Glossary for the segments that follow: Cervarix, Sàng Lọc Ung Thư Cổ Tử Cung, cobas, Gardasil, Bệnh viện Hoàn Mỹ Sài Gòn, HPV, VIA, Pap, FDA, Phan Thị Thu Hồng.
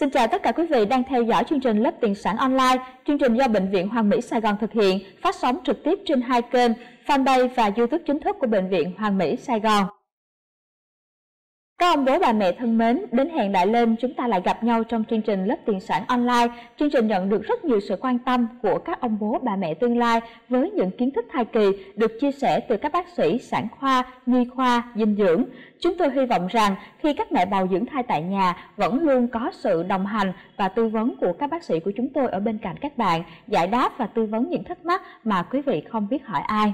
Xin chào tất cả quý vị đang theo dõi chương trình Lớp Tiền Sản Online, chương trình do Bệnh viện Hoàn Mỹ Sài Gòn thực hiện, phát sóng trực tiếp trên hai kênh, fanpage và YouTube chính thức của Bệnh viện Hoàn Mỹ Sài Gòn. Các ông bố bà mẹ thân mến, đến hẹn đại lên chúng ta lại gặp nhau trong chương trình Lớp Tiền Sản Online. Chương trình nhận được rất nhiều sự quan tâm của các ông bố bà mẹ tương lai với những kiến thức thai kỳ được chia sẻ từ các bác sĩ sản khoa, nhi khoa, dinh dưỡng. Chúng tôi hy vọng rằng khi các mẹ bầu dưỡng thai tại nhà vẫn luôn có sự đồng hành và tư vấn của các bác sĩ của chúng tôi ở bên cạnh các bạn, giải đáp và tư vấn những thắc mắc mà quý vị không biết hỏi ai.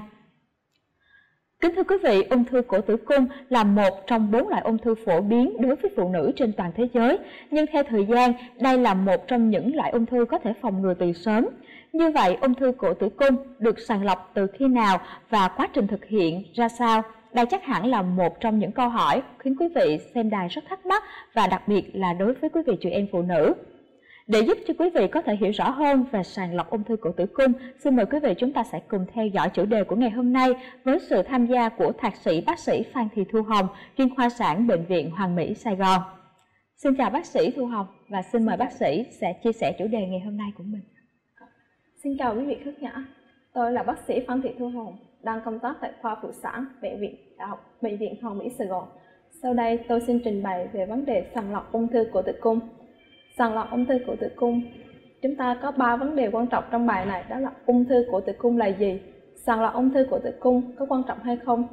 Kính thưa quý vị, ung thư cổ tử cung là một trong 4 loại ung thư phổ biến đối với phụ nữ trên toàn thế giới. Nhưng theo thời gian, đây là một trong những loại ung thư có thể phòng ngừa từ sớm. Như vậy, ung thư cổ tử cung được sàng lọc từ khi nào và quá trình thực hiện ra sao? Đây chắc hẳn là một trong những câu hỏi khiến quý vị xem đài rất thắc mắc và đặc biệt là đối với quý vị chị em phụ nữ. Để giúp cho quý vị có thể hiểu rõ hơn về sàng lọc ung thư cổ tử cung, xin mời quý vị chúng ta sẽ cùng theo dõi chủ đề của ngày hôm nay với sự tham gia của thạc sĩ bác sĩ Phan Thị Thu Hồng, chuyên khoa sản Bệnh viện Hoàn Mỹ Sài Gòn. Xin chào bác sĩ Thu Hồng và xin mời bác sĩ sẽ chia sẻ chủ đề ngày hôm nay của mình. Xin chào quý vị khán giả, tôi là bác sĩ Phan Thị Thu Hồng, đang công tác tại khoa phụ sản Bệnh viện Hoàn Mỹ Sài Gòn. Sau đây tôi xin trình bày về vấn đề sàng lọc ung thư cổ tử cung. Sàng lọc ung thư cổ tử cung, chúng ta có 3 vấn đề quan trọng trong bài này, đó là ung thư cổ tử cung là gì, sàng lọc ung thư cổ tử cung có quan trọng hay không,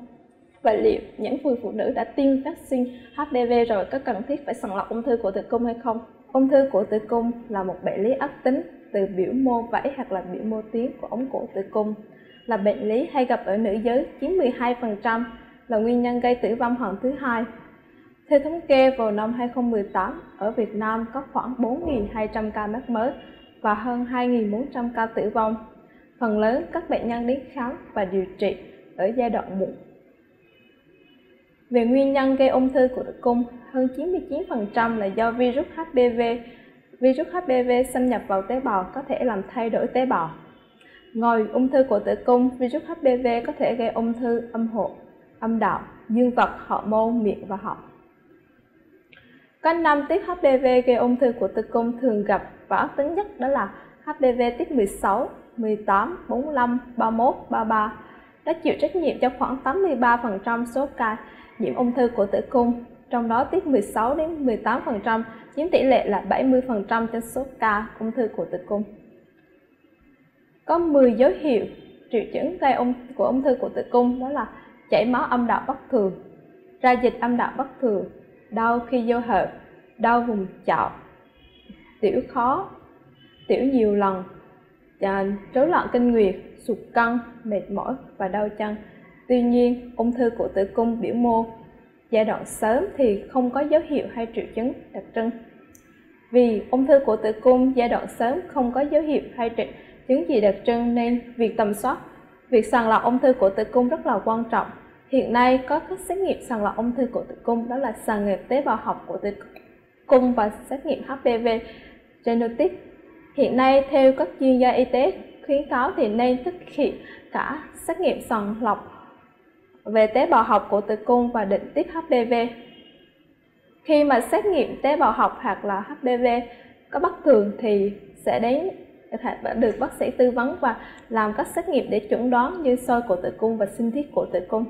và liệu những người phụ nữ đã tiêm vaccine HPV rồi có cần thiết phải sàng lọc ung thư cổ tử cung hay không. Ung thư cổ tử cung là một bệnh lý ác tính từ biểu mô vảy hoặc là biểu mô tuyến của ống cổ tử cung, là bệnh lý hay gặp ở nữ giới chiếm 12%, là nguyên nhân gây tử vong hàng thứ hai. Theo thống kê, vào năm 2018, ở Việt Nam có khoảng 4.200 ca mắc mới và hơn 2.400 ca tử vong. Phần lớn các bệnh nhân đến khám và điều trị ở giai đoạn muộn. Về nguyên nhân gây ung thư cổ tử cung, hơn 99% là do virus HPV. Virus HPV xâm nhập vào tế bào có thể làm thay đổi tế bào. Ngoài ung thư cổ tử cung, virus HPV có thể gây ung thư âm hộ, âm đạo, dương vật, hậu môn, miệng và họng. Có 5 tiếp HPV gây ung thư cổ tử cung thường gặp và ác tính nhất, đó là HPV tiếp 16, 18, 45, 31, 33, đã chịu trách nhiệm cho khoảng 83% số ca nhiễm ung thư cổ tử cung, trong đó tiếp 16 đến 18% chiếm tỷ lệ là 70% trên số ca ung thư cổ tử cung. Có 10 dấu hiệu triệu chứng gây ung thư cổ tử cung, đó là chảy máu âm đạo bất thường, ra dịch âm đạo bất thường, đau khi giao hợp, đau vùng chậu, tiểu khó, tiểu nhiều lần, rối loạn kinh nguyệt, sụt cân, mệt mỏi và đau chân. Tuy nhiên, ung thư cổ tử cung biểu mô giai đoạn sớm thì không có dấu hiệu hay triệu chứng đặc trưng. Vì ung thư cổ tử cung giai đoạn sớm không có dấu hiệu hay triệu chứng gì đặc trưng nên việc tầm soát, việc sàng lọc ung thư cổ tử cung rất là quan trọng. Hiện nay có các xét nghiệm sàng lọc ung thư cổ tử cung, đó là sàng lọc tế bào học cổ tử cung và xét nghiệm HPV genetic. Hiện nay theo các chuyên gia y tế khuyến cáo thì nên thực hiện cả xét nghiệm sàng lọc về tế bào học cổ tử cung và định tiết HPV. Khi mà xét nghiệm tế bào học hoặc là HPV có bất thường thì sẽ đến được bác sĩ tư vấn và làm các xét nghiệm để chẩn đoán như soi cổ tử cung và sinh thiết cổ tử cung.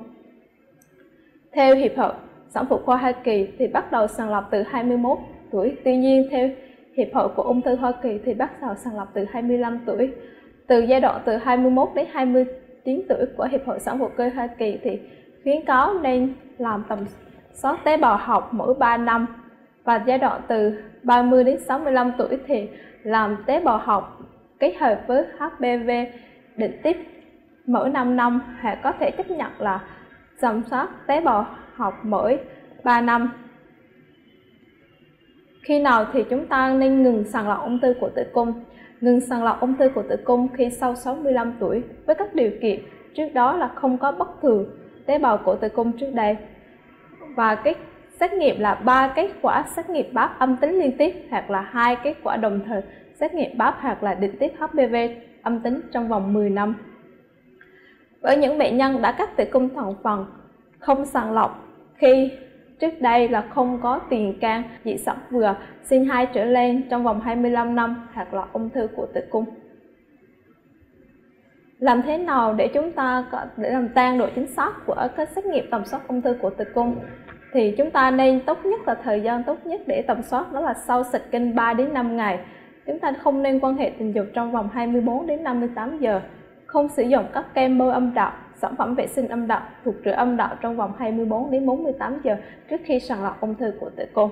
Theo Hiệp hội Sản phụ khoa Hoa Kỳ thì bắt đầu sàng lọc từ 21 tuổi. Tuy nhiên theo Hiệp hội của ung thư Hoa Kỳ thì bắt đầu sàng lọc từ 25 tuổi. Từ giai đoạn từ 21 đến 29 tuổi của Hiệp hội Sản phụ khoa Hoa Kỳ thì khuyến cáo nên làm tầm soát tế bào học mỗi 3 năm. Và giai đoạn từ 30 đến 65 tuổi thì làm tế bào học kết hợp với HPV định tiết mỗi 5 năm, hoặc có thể chấp nhận là tầm soát tế bào học mỗi 3 năm. Khi nào thì chúng ta nên ngừng sàng lọc ung thư cổ tử cung? Ngừng sàng lọc ung thư cổ tử cung khi sau 65 tuổi với các điều kiện trước đó là không có bất thường tế bào cổ tử cung trước đây. Và cái xét nghiệm là 3 kết quả xét nghiệm Pap âm tính liên tiếp hoặc là 2 kết quả đồng thời xét nghiệm Pap hoặc là định tiết HPV âm tính trong vòng 10 năm. Với những bệnh nhân đã cắt tử cung toàn phần không sàng lọc khi trước đây là không có tiền can, dị sản vừa, sinh 2 trở lên trong vòng 25 năm hoặc là ung thư của tử cung. Làm thế nào để chúng ta để làm tăng độ chính xác của các xét nghiệm tầm soát ung thư của tử cung? Thì chúng ta nên tốt nhất là thời gian tốt nhất để tầm soát đó là sau xịt kinh 3 đến 5 ngày. Chúng ta không nên quan hệ tình dục trong vòng 24 đến 58 giờ, không sử dụng các kem bôi âm đạo, sản phẩm vệ sinh âm đạo, thuộc rửa âm đạo trong vòng 24 đến 48 giờ trước khi sàng lọc ung thư của tử cung.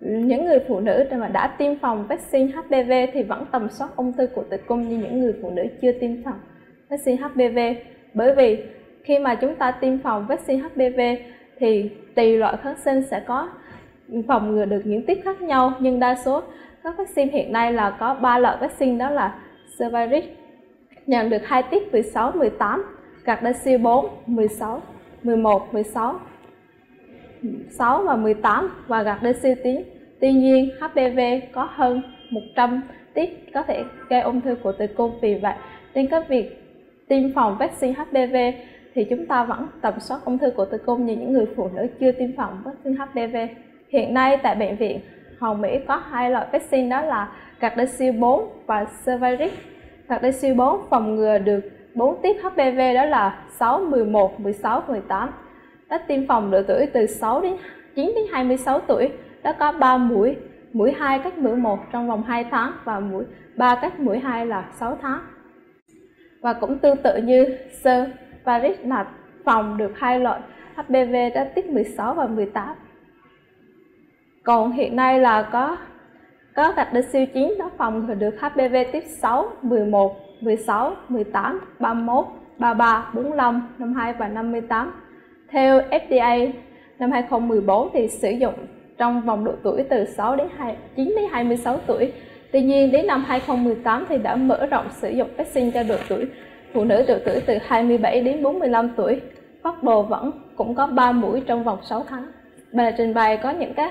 Những người phụ nữ mà đã tiêm phòng vaccine HPV thì vẫn tầm soát ung thư của tử cung như những người phụ nữ chưa tiêm phòng vaccine HPV, bởi vì khi mà chúng ta tiêm phòng vaccine HPV thì tùy loại kháng sinh sẽ có phòng ngừa được những tiếp khác nhau, nhưng đa số các vaccine hiện nay là có 3 loại vaccine, đó là Cervarix nhận được 2 tiếp 16-18, Gardasil 4, 16, 11, 16, 6 và 18 và Gardasil tiến. Tuy nhiên HPV có hơn 100 tiếp có thể gây ung thư của tử cung, vì vậy trên các việc tiêm phòng vaccine HPV thì chúng ta vẫn tầm soát ung thư của tử cung như những người phụ nữ chưa tiêm phòng vaccine HPV. Hiện nay tại Bệnh viện Hoàn Mỹ có 2 loại vaccine, đó là Gardasil 4 và Cervarix. Gardasil 4 phòng ngừa được 4 tiếp HPV, đó là 6, 11, 16, 18. Đã tiêm phòng độ tuổi từ 9 đến 26 tuổi, đó có 3 mũi, mũi 2 cách mũi 1 trong vòng 2 tháng và mũi 3 cách mũi 2 là 6 tháng. Và cũng tương tự như Cervarix là phòng được 2 loại HPV đã tiếp 16 và 18. Còn hiện nay là có Gardasil 9 đó phòng được HPV tiếp 6, 11, 16, 18, 31, 33, 45, 52 và 58. Theo FDA năm 2014 thì sử dụng trong vòng độ tuổi từ 9 đến 26 tuổi. Tuy nhiên đến năm 2018 thì đã mở rộng sử dụng vaccine cho độ tuổi phụ nữ độ tuổi từ 27 đến 45 tuổi. Phác đồ vẫn cũng có 3 mũi trong vòng 6 tháng. Bài trình bày có những cái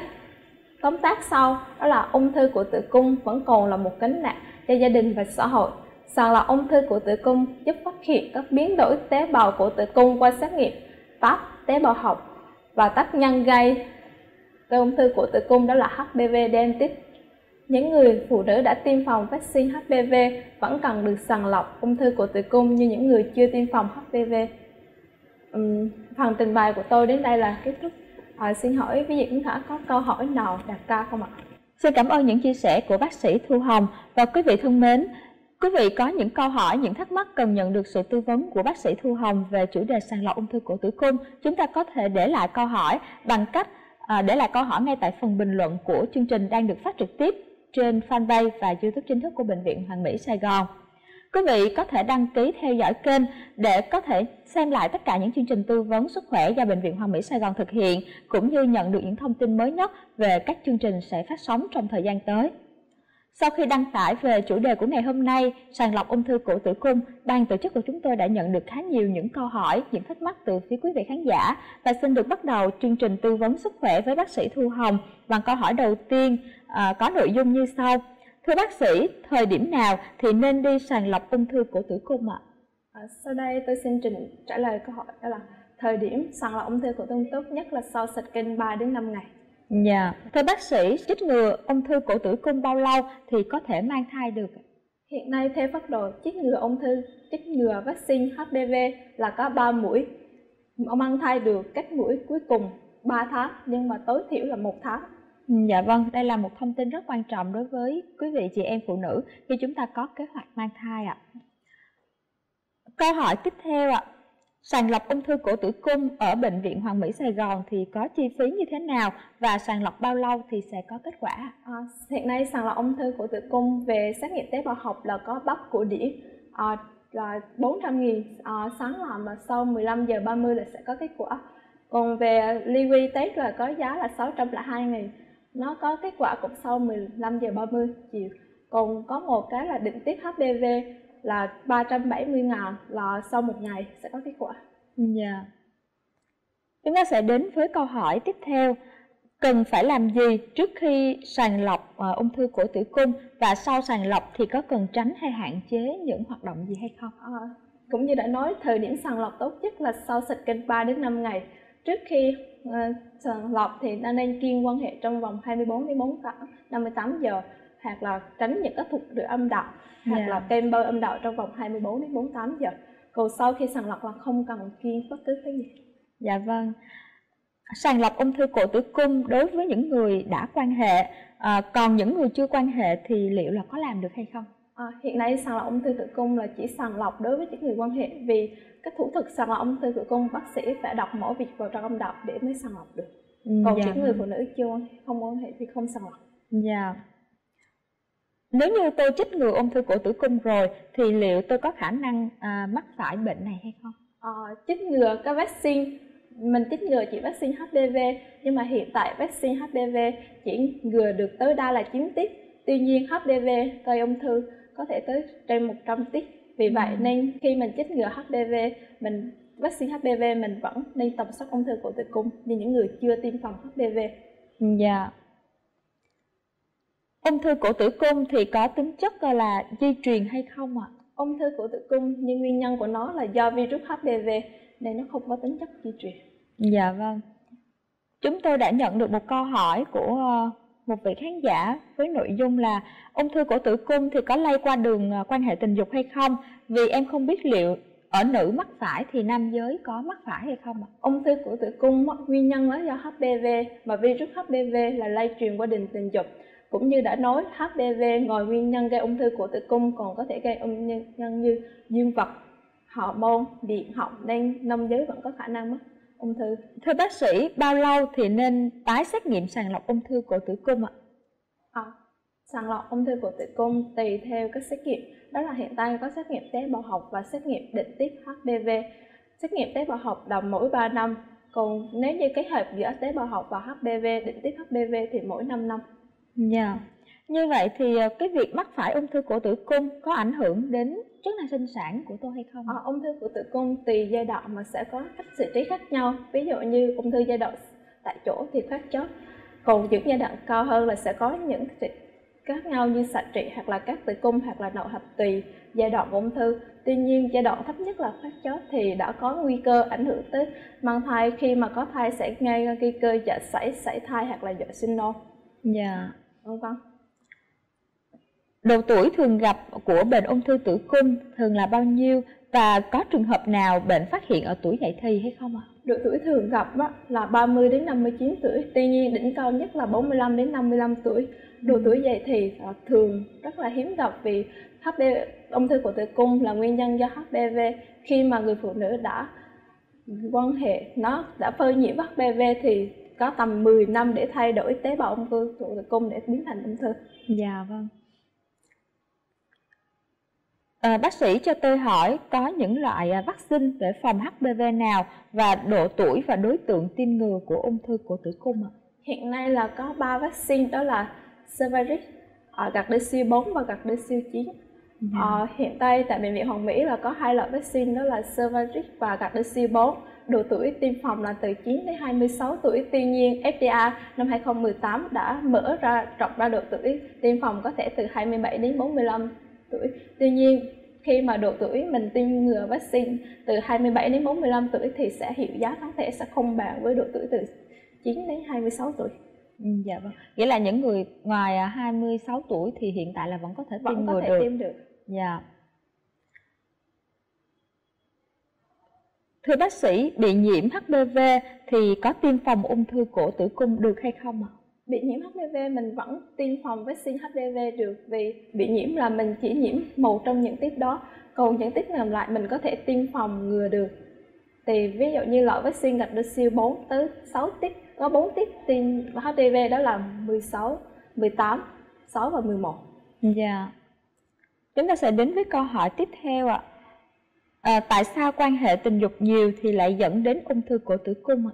tóm tắt sau, đó là ung thư của tử cung vẫn còn là một gánh nặng cho gia đình và xã hội. Sàng lọc ung thư của tử cung giúp phát hiện các biến đổi tế bào của tử cung qua xét nghiệm Pap, tế bào học, và tác nhân gây ung thư của tử cung đó là HPV Dentis. Những người phụ nữ đã tiêm phòng vaccine HPV vẫn cần được sàng lọc ung thư của tử cung như những người chưa tiêm phòng HPV. Phần trình bày của tôi đến đây là kết thúc. Xin hỏi quý vị khán giả có câu hỏi nào đặt ra không ạ? Xin cảm ơn những chia sẻ của bác sĩ Thu Hồng. Và quý vị thân mến, quý vị có những câu hỏi, những thắc mắc cần nhận được sự tư vấn của bác sĩ Thu Hồng về chủ đề sàng lọc ung thư của tử cung, chúng ta có thể để lại câu hỏi bằng cách để lại câu hỏi ngay tại phần bình luận của chương trình đang được phát trực tiếp trên fanpage và YouTube chính thức của Bệnh viện Hoàn Mỹ Sài Gòn. Quý vị có thể đăng ký theo dõi kênh để có thể xem lại tất cả những chương trình tư vấn sức khỏe do Bệnh viện Hoàn Mỹ Sài Gòn thực hiện, cũng như nhận được những thông tin mới nhất về các chương trình sẽ phát sóng trong thời gian tới. Sau khi đăng tải về chủ đề của ngày hôm nay, sàng lọc ung thư cổ tử cung, ban tổ chức của chúng tôi đã nhận được khá nhiều những câu hỏi, những thắc mắc từ phía quý vị khán giả. Và xin được bắt đầu chương trình tư vấn sức khỏe với bác sĩ Thu Hồng bằng câu hỏi đầu tiên có nội dung như sau. Thưa bác sĩ, thời điểm nào thì nên đi sàng lọc ung thư cổ tử cung ạ? Sau đây tôi xin trả lời câu hỏi, đó là thời điểm sàng lọc ung thư cổ tử cung tốt nhất là sau xịt kinh 3 đến 5 ngày. Dạ. Thưa bác sĩ, chích ngừa ung thư cổ tử cung bao lâu thì có thể mang thai được? Hiện nay theo phác đồ chích ngừa vaccine HPV là có 3 mũi. Mang thai được cách mũi cuối cùng 3 tháng nhưng mà tối thiểu là 1 tháng. Dạ vâng, đây là một thông tin rất quan trọng đối với quý vị chị em phụ nữ khi chúng ta có kế hoạch mang thai ạ. Câu hỏi tiếp theo ạ. Sàng lọc ung thư cổ tử cung ở Bệnh viện Hoàn Mỹ Sài Gòn thì có chi phí như thế nào và sàng lọc bao lâu thì sẽ có kết quả? Hiện nay sàng lọc ung thư cổ tử cung về xét nghiệm tế bào học là có bắp cổ đĩa là 400.000, sáng làm mà sau 15h30 là sẽ có kết quả. Còn về liquid test là có giá là 602.000, nó có kết quả cũng sau 15h30 chiều. Còn có một cái là định tiết HPV là 370.000 là sau 1 ngày sẽ có kết quả. Dạ. Chúng ta sẽ đến với câu hỏi tiếp theo. Cần phải làm gì trước khi sàng lọc ung thư cổ tử cung và sau sàng lọc thì có cần tránh hay hạn chế những hoạt động gì hay không? Cũng như đã nói, thời điểm sàng lọc tốt nhất là sau xịt kênh 3 đến 5 ngày. Trước khi sàng lọc thì ta nên kiêng quan hệ trong vòng 24 đến 58 giờ, hoặc là tránh những cái thuật rửa âm đạo, hoặc là kem bôi âm đạo trong vòng 24 đến 48 giờ. Còn sau khi sàng lọc là không cần kiêng bất cứ cái gì. Dạ vâng. Sàng lọc ung thư cổ tử cung đối với những người đã quan hệ, còn những người chưa quan hệ thì liệu là có làm được hay không? Hiện nay sàng lọc ung thư tử cung là chỉ sàng lọc đối với những người quan hệ, vì các thủ thuật sàng lọc ung thư tử cung bác sĩ phải đọc mẫu vịt vào trong âm đạo để mới sàng lọc được. Còn những người phụ nữ chưa không quan hệ thì không sàng lọc. Dạ. Nếu như tôi chích ngừa ung thư cổ tử cung rồi thì liệu tôi có khả năng mắc phải bệnh này hay không? Chích ngừa các vaccine, mình chích ngừa chỉ vaccine HPV, nhưng mà hiện tại vaccine HPV chỉ ngừa được tối đa là 9 tiết. Tuy nhiên HPV gây ung thư có thể tới trên 100 tiết. Vì vậy nên khi mình chích ngừa HPV, vaccine HPV mình vẫn nên tầm soát ung thư cổ tử cung như những người chưa tiêm phòng HPV. Dạ. Ung thư cổ tử cung thì có tính chất là di truyền hay không ạ? Ung thư cổ tử cung nhưng nguyên nhân của nó là do virus HPV nên nó không có tính chất di truyền. Dạ vâng. Chúng tôi đã nhận được một câu hỏi của một vị khán giả với nội dung là ung thư cổ tử cung thì có lây qua đường quan hệ tình dục hay không? Vì em không biết liệu ở nữ mắc phải thì nam giới có mắc phải hay không ạ? Ung thư cổ tử cung nguyên nhân là do HPV, mà virus HPV là lây truyền qua đường tình dục. Cũng như đã nói, HPV ngoài nguyên nhân gây ung thư cổ tử cung còn có thể gây ung nhân như dương vật, hormone, điện họng, nên nam giới vẫn có khả năng mắc ung thư. Thưa bác sĩ, bao lâu thì nên tái xét nghiệm sàng lọc ung thư cổ tử cung ạ? Sàng lọc ung thư cổ tử cung tùy theo các xét nghiệm, đó là hiện tại có xét nghiệm tế bào học và xét nghiệm định tiết HPV. Xét nghiệm tế bào học là mỗi 3 năm, còn nếu như kết hợp giữa tế bào học và HPV, định tiết HPV thì mỗi 5 năm. Yeah. Như vậy thì cái việc mắc phải ung thư cổ tử cung có ảnh hưởng đến chức năng sinh sản của tôi hay không? Ung thư cổ tử cung tùy giai đoạn mà sẽ có cách xử trí khác nhau. Ví dụ như ung thư giai đoạn tại chỗ thì khác chót, còn những giai đoạn cao hơn là sẽ có những khác nhau như xạ trị hoặc là cắt tử cung hoặc là nội hợp, tùy giai đoạn của ung thư. Tuy nhiên giai đoạn thấp nhất là phát chót thì đã có nguy cơ ảnh hưởng tới mang thai, khi mà có thai sẽ gây nguy cơ dạ sảy, sảy thai hoặc là dạ sinh non. Dạ. Vâng. Độ tuổi thường gặp của bệnh ung thư tử cung thường là bao nhiêu, và có trường hợp nào bệnh phát hiện ở tuổi dậy thì hay không ạ? Độ tuổi thường gặp là 30 đến 59 tuổi, tuy nhiên đỉnh cao nhất là 45 đến 55 tuổi. Độ tuổi dậy thì thường rất là hiếm gặp, vì ung thư cổ tử cung là nguyên nhân do HPV. Khi mà người phụ nữ đã quan hệ, nó đã phơi nhiễm HPV thì có tầm 10 năm để thay đổi tế bào ung thư cổ tử cung để biến thành ung thư. Dạ vâng. Bác sĩ cho tôi hỏi có những loại vaccine để phòng HPV nào, và độ tuổi và đối tượng tiêm ngừa của ung thư cổ tử cung ạ? Hiện nay là có 3 vaccine, đó là Cervarix, Gardasil 4 và Gardasil 9. Hiện tại tại Bệnh viện Hoàn Mỹ là có 2 loại vaccine, đó là Cervarix và Gardasil 4. Độ tuổi tiêm phòng là từ 9 đến 26 tuổi. Tuy nhiên, FDA năm 2018 đã rộng ra độ tuổi tiêm phòng có thể từ 27 đến 45 tuổi. Tuy nhiên, khi mà độ tuổi mình tiêm ngừa vaccine từ 27 đến 45 tuổi thì sẽ hiệu giá kháng thể sẽ không bằng với độ tuổi từ 9 đến 26 tuổi. Dạ vâng. Nghĩa là những người ngoài 26 tuổi thì hiện tại là vẫn có thể tiêm ngừa được. Dạ. Thưa bác sĩ, bị nhiễm HPV thì có tiêm phòng ung thư cổ tử cung được hay không ạ? Bị nhiễm HPV mình vẫn tiêm phòng vaccine HPV được, vì bị nhiễm là mình chỉ nhiễm một trong những tiếp đó, còn những tiếp còn lại mình có thể tiêm phòng ngừa được. Thì ví dụ như loại vaccine Gardasil 4 tới 6 tiếp, có 4 tiếp tiêm HPV, đó là 16, 18, 6 và 11. Dạ. Chúng ta sẽ đến với câu hỏi tiếp theo ạ. Tại sao quan hệ tình dục nhiều thì lại dẫn đến ung thư cổ tử cung ạ?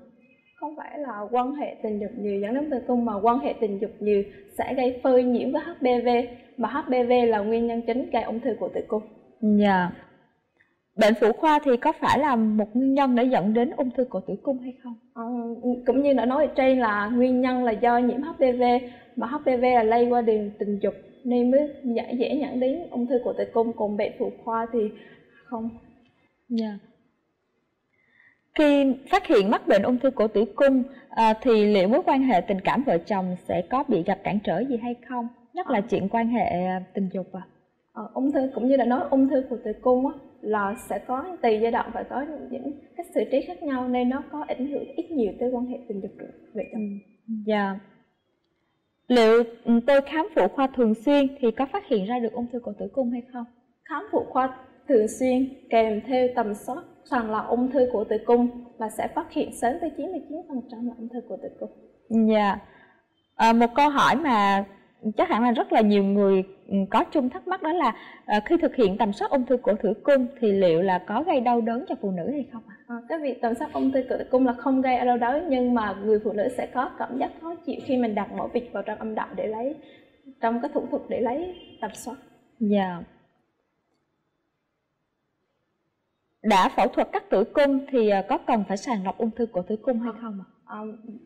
Không phải là quan hệ tình dục nhiều dẫn đến ung thư cổ tử cung, mà quan hệ tình dục nhiều sẽ gây phơi nhiễm với HPV, mà HPV là nguyên nhân chính gây ung thư cổ tử cung. Dạ. Yeah. Bệnh phụ khoa thì có phải là một nguyên nhân để dẫn đến ung thư cổ tử cung hay không? Cũng như đã nói ở trên là nguyên nhân là do nhiễm HPV, mà HPV là lây qua đường tình dục nên mới dễ dẫn đến ung thư cổ tử cung, còn bệnh phụ khoa thì không. Yeah. Khi phát hiện mắc bệnh ung thư cổ tử cung thì liệu mối quan hệ tình cảm vợ chồng sẽ có bị gặp cản trở gì hay không? Nhất là chuyện quan hệ tình dục ạ. Ung thư, cũng như đã nói, ung thư cổ tử cung là sẽ có tùy giai đoạn và có những cách xử trí khác nhau, nên nó có ảnh hưởng ít nhiều tới quan hệ tình dục của vợ chồng. Dạ. Liệu tôi khám phụ khoa thường xuyên thì có phát hiện ra được ung thư cổ tử cung hay không? Khám phụ khoa thường xuyên kèm theo tầm soát sàng lọc ung thư cổ tử cung là sẽ phát hiện sớm tới 99% là ung thư cổ tử cung. Dạ. Một câu hỏi mà chắc hẳn là rất là nhiều người có chung thắc mắc, đó là khi thực hiện tầm soát ung thư cổ tử cung thì liệu là có gây đau đớn cho phụ nữ hay không ạ? Cái việc tầm soát ung thư cổ tử cung là không gây đau đớn, nhưng mà người phụ nữ sẽ có cảm giác khó chịu khi mình đặt mẫu vịt vào trong âm đạo để lấy, trong cái thủ thuật để lấy tầm soát. Dạ. Đã phẫu thuật cắt tử cung thì có cần phải sàng lọc ung thư cổ tử cung hay không ạ?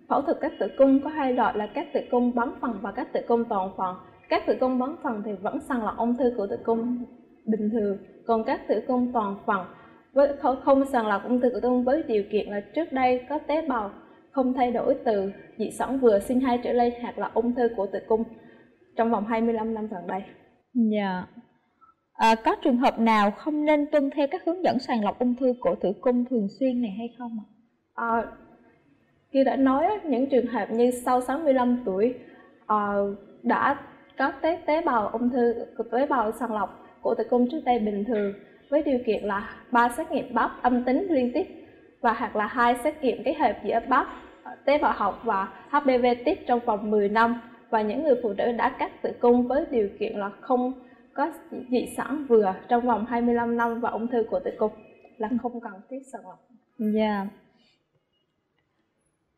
Phẫu thuật cắt tử cung có hai loại là cắt tử cung bán phần và cắt tử cung toàn phần. Cắt tử cung bán phần thì vẫn sàng lọc ung thư cổ tử cung bình thường, còn cắt tử cung toàn phần với không sàng lọc ung thư cổ tử cung với điều kiện là trước đây có tế bào không thay đổi từ dị sản vừa sinh hai trở lên hoặc là ung thư cổ tử cung trong vòng 25 năm gần đây. Dạ. Có trường hợp nào không nên tuân theo các hướng dẫn sàng lọc ung thư cổ tử cung thường xuyên này hay không ạ? Như đã nói, những trường hợp như sau 65 tuổi đã có tế bào ung thư, tế bào sàng lọc cổ tử cung trước đây bình thường, với điều kiện là 3 xét nghiệm Pap âm tính liên tiếp và hoặc là 2 xét nghiệm kết hợp giữa Pap, tế bào học và HPV tiếp trong vòng 10 năm. Và những người phụ nữ đã cắt tử cung với điều kiện là không có dị sản vừa trong vòng 25 năm và ung thư cổ tử cung là không cần thiết sàng lọc. Yeah.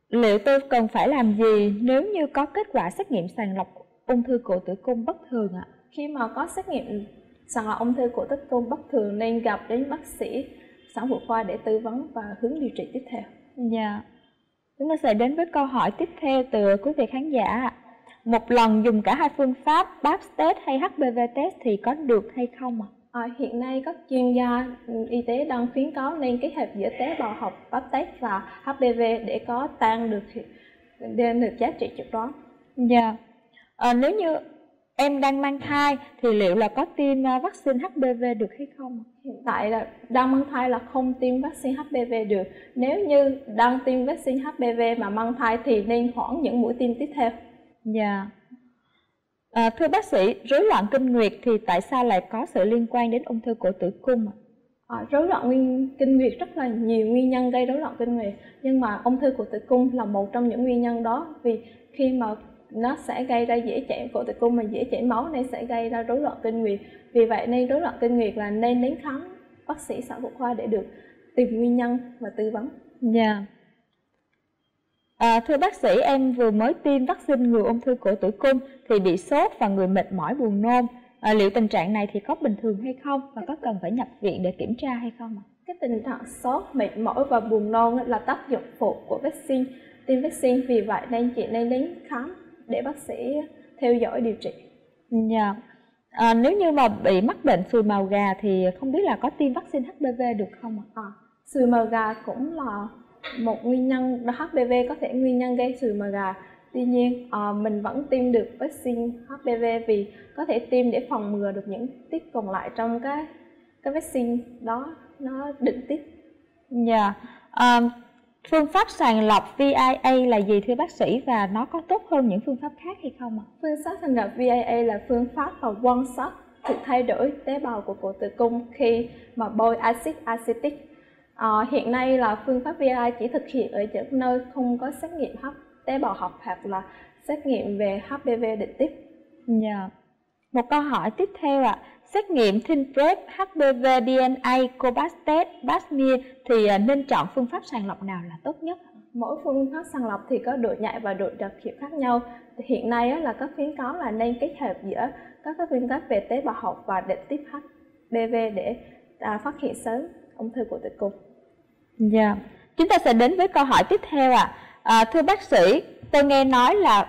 Liệu tôi cần phải làm gì nếu như có kết quả xét nghiệm sàng lọc ung thư cổ tử cung bất thường ạ? Khi mà có xét nghiệm sàng lọc ung thư cổ tử cung bất thường nên gặp đến bác sĩ sản phụ khoa để tư vấn và hướng điều trị tiếp theo. Dạ. Chúng ta sẽ đến với câu hỏi tiếp theo từ quý vị khán giả ạ. Một lần dùng cả hai phương pháp Pap test hay HPV test thì có được hay không ạ? Hiện nay các chuyên gia y tế đang khuyến cáo nên kết hợp giữa tế bào học Pap test và HPV để có tăng được giá trị chẩn đoán. Dạ. Nếu như em đang mang thai thì liệu là có tiêm vaccine HPV được hay không? Hiện tại là đang mang thai là không tiêm vaccine HPV được. Nếu như đang tiêm vaccine HPV mà mang thai thì nên hoãn những mũi tiêm tiếp theo. Dạ. Thưa bác sĩ, rối loạn kinh nguyệt thì tại sao lại có sự liên quan đến ung thư cổ tử cung ạ? Rối loạn kinh nguyệt rất là nhiều nguyên nhân gây rối loạn kinh nguyệt, nhưng mà ung thư cổ tử cung là một trong những nguyên nhân đó, vì khi mà nó sẽ gây ra dễ chảy cổ tử cung mà dễ chảy máu nên sẽ gây ra rối loạn kinh nguyệt. Vì vậy nên rối loạn kinh nguyệt là nên đến khám bác sĩ sản phụ khoa để được tìm nguyên nhân và tư vấn. Dạ. Thưa bác sĩ, em vừa mới tiêm vaccine ngừa ung thư cổ tử cung thì bị sốt và người mệt mỏi buồn nôn. Liệu tình trạng này thì có bình thường hay không và có cần phải nhập viện để kiểm tra hay không ạ? Cái tình trạng sốt, mệt mỏi và buồn nôn là tác dụng phụ của vaccine, tiêm vaccine, vì vậy nên chị nên đến khám để bác sĩ theo dõi điều trị. Dạ. Nếu như mà bị mắc bệnh sùi màu gà thì không biết là có tiêm vaccine HPV được không ạ? Sùi màu gà cũng là một nguyên nhân, HPV có thể nguyên nhân gây sùi màu gà. Tuy nhiên mình vẫn tiêm được vaccine HPV vì có thể tiêm để phòng ngừa được những tiết còn lại trong cái vaccine đó, nó định tiết. Dạ. Phương pháp sàng lọc VIA là gì thưa bác sĩ, và nó có tốt hơn những phương pháp khác hay không ạ? Phương pháp sàng lọc VIA là phương pháp và quan sát sự thay đổi tế bào của cổ tử cung khi mà bôi axit acetic. Hiện nay là phương pháp VIA chỉ thực hiện ở những nơi không có xét nghiệm tế bào học hoặc là xét nghiệm về HPV định tiếp. Dạ. Một câu hỏi tiếp theo ạ. Xét nghiệm thin prep, HPV DNA, cobas test, pap smear thì nên chọn phương pháp sàng lọc nào là tốt nhất? Mỗi phương pháp sàng lọc thì có độ nhạy và độ đặc hiệu khác nhau. Hiện nay là các khuyến cáo là nên kết hợp giữa các phương pháp về tế bào học và định tiếp HPV để phát hiện sớm ung thư cổ tử cung. Dạ. Chúng ta sẽ đến với câu hỏi tiếp theo ạ. Thưa bác sĩ, tôi nghe nói là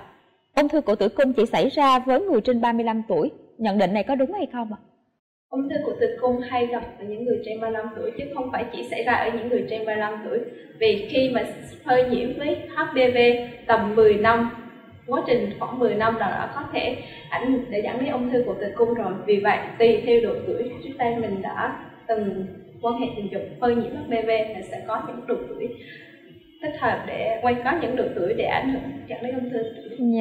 ung thư cổ tử cung chỉ xảy ra với người trên 35 tuổi. Nhận định này có đúng hay không ạ? Ung thư cổ tử cung hay gặp ở những người trên 35 tuổi chứ không phải chỉ xảy ra ở những người trên 35 tuổi. Vì khi mà phơi nhiễm với HPV tầm 10 năm, quá trình khoảng 10 năm là đã có thể để dẫn đến ung thư cổ tử cung rồi. Vì vậy, tùy theo độ tuổi trước đây mình đã từng quan hệ tình dục, phơi nhiễm HPV là sẽ có những độ tuổi thích hợp để quay có những độ tuổi để ảnh hưởng dẫn đến ung thư cổ tử cung.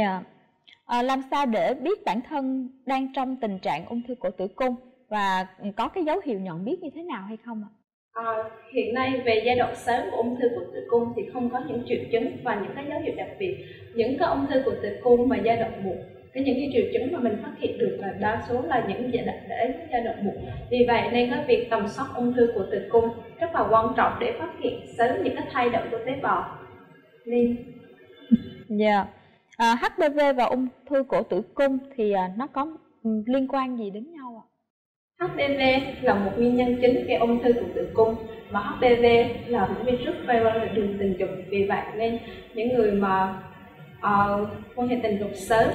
Làm sao để biết bản thân đang trong tình trạng ung thư cổ tử cung và có cái dấu hiệu nhận biết như thế nào hay không ạ? Hiện nay về giai đoạn sớm của ung thư cổ tử cung thì không có những triệu chứng và những cái dấu hiệu đặc biệt. Những cái ung thư cổ tử cung mà giai đoạn muộn, những cái triệu chứng mà mình phát hiện được là đa số là những giai đoạn muộn. Vì vậy nên cái việc tầm soát ung thư cổ tử cung rất là quan trọng để phát hiện sớm những cái thay đổi của tế bào. Nên HPV và ung thư cổ tử cung thì nó có liên quan gì đến nhau ạ? HPV là một nguyên nhân chính gây ung thư cổ tử cung, mà HPV là một virus lây qua đường tình dục. Vì vậy nên những người mà quan hệ tình dục sớm,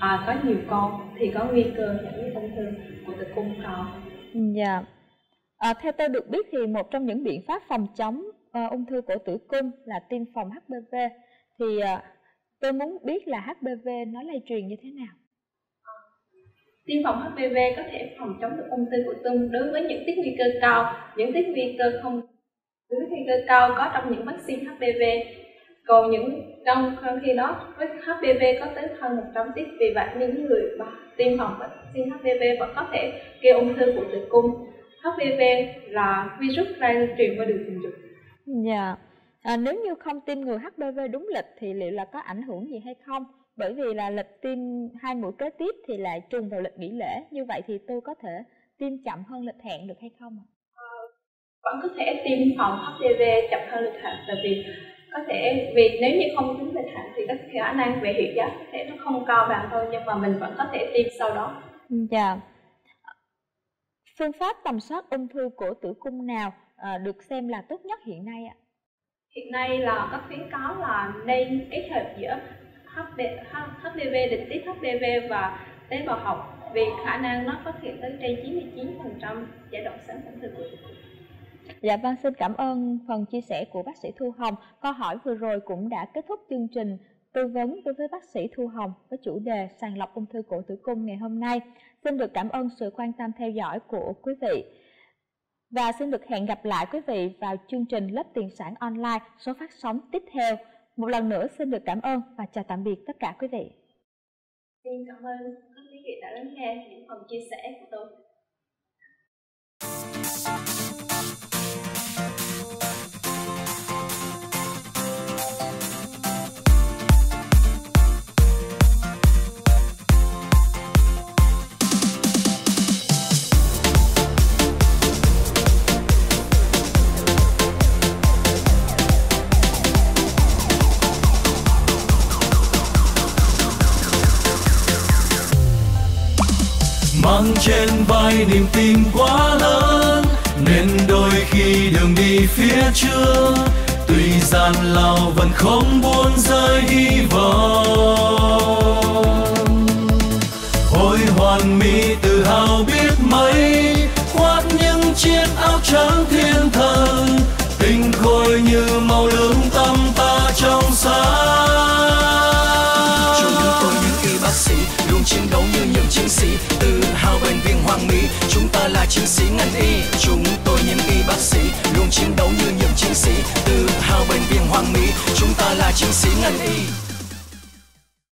có nhiều con thì có nguy cơ những ung thư cổ tử cung cao. Theo tôi được biết thì một trong những biện pháp phòng chống ung thư cổ tử cung là tiêm phòng HPV. Thì tôi muốn biết là HPV nó lây truyền như thế nào? Tiêm phòng HPV có thể phòng chống được ung thư cổ tử cung đối với những tiết nguy cơ cao. Những tiết nguy cơ không đối với nguy cơ cao có trong những vaccine HPV. Còn trong khi đó với HPV có tới hơn 100 tiết. Vì vậy những người tiêm phòng vaccine HPV vẫn có thể gây ung thư cổ tử cung. HPV là virus lây truyền qua đường tình dục. Nếu như không tiêm ngừa HPV đúng lịch thì liệu là có ảnh hưởng gì hay không? Bởi vì là lịch tiêm 2 mũi kế tiếp thì lại trùng vào lịch nghỉ lễ. Như vậy thì tôi có thể tiêm chậm hơn lịch hẹn được hay không? Vẫn có thể tiêm phòng HPV chậm hơn lịch hẹn. Tại vì có thể vì nếu như không tính lịch hẹn thì các khả năng về hiệu giác có thể nó không cao bằng thôi. Nhưng mà mình vẫn có thể tiêm sau đó. Phương pháp tầm soát ung thư cổ tử cung nào được xem là tốt nhất hiện nay ạ? Hiện nay là các khuyến cáo là nên kết hợp giữa HPV, định tiết HPV và tế bào học, vì khả năng nó phát hiện tới trên 99% giai đoạn sớm ung thư cổ tử cung. Dạ vâng, xin cảm ơn phần chia sẻ của bác sĩ Thu Hồng. Câu hỏi vừa rồi cũng đã kết thúc chương trình tư vấn đối với bác sĩ Thu Hồng với chủ đề sàng lọc ung thư cổ tử cung ngày hôm nay. Xin được cảm ơn sự quan tâm theo dõi của quý vị. Và xin được hẹn gặp lại quý vị vào chương trình Lớp Tiền Sản Online số phát sóng tiếp theo. Một lần nữa xin được cảm ơn và chào tạm biệt tất cả quý vị. Xin cảm ơn các quý vị đã lắng nghe những phần chia sẻ của tôi. Mang trên vai niềm tin quá lớn nên đôi khi đường đi phía trước tuy gian lao vẫn không buông rơi hy vọng. Ôi Hoàn Mỹ tự hào biết mấy, khoác những chiếc áo trắng thiên thần, tình khôi như màu lương tâm ta trong sáng. Trong đời tôi những y bác sĩ luôn chiến đấu như những chiến sĩ. Bệnh viện Hoàn Mỹ, chúng ta là chiến sĩ ngành y. Chúng tôi những y bác sĩ luôn chiến đấu như những chiến sĩ. Tự hào bệnh viện Hoàn Mỹ, chúng ta là chiến sĩ ngành y.